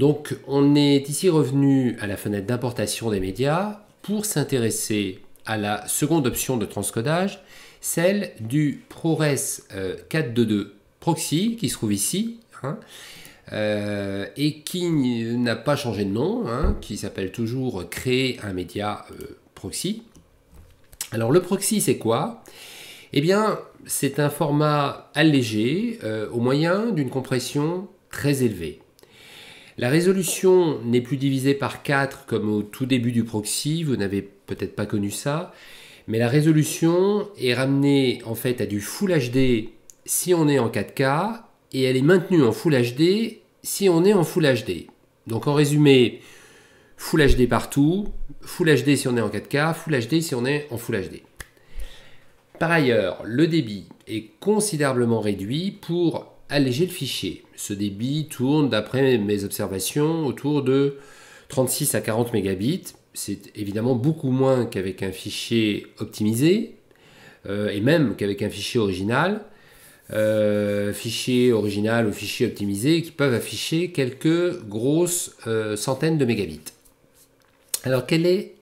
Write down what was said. Donc on est ici revenu à la fenêtre d'importation des médias pour s'intéresser à la seconde option de transcodage, celle du ProRes 422 proxy qui se trouve ici et qui n'a pas changé de nom, qui s'appelle toujours créer un média proxy. Alors le proxy, c'est quoi? Eh bien, c'est un format allégé au moyen d'une compression très élevée. La résolution n'est plus divisée par 4 comme au tout début du proxy, vous n'avez peut-être pas connu ça, mais la résolution est ramenée en fait à du Full HD si on est en 4K et elle est maintenue en Full HD si on est en Full HD. Donc en résumé, Full HD partout, Full HD si on est en 4K, Full HD si on est en Full HD. Par ailleurs, le débit est considérablement réduit pour alléger le fichier. Ce débit tourne, d'après mes observations, autour de 36 à 40 mégabits. C'est évidemment beaucoup moins qu'avec un fichier optimisé et même qu'avec un fichier original. Fichier original ou fichier optimisé qui peuvent afficher quelques grosses centaines de mégabits. Alors, quel est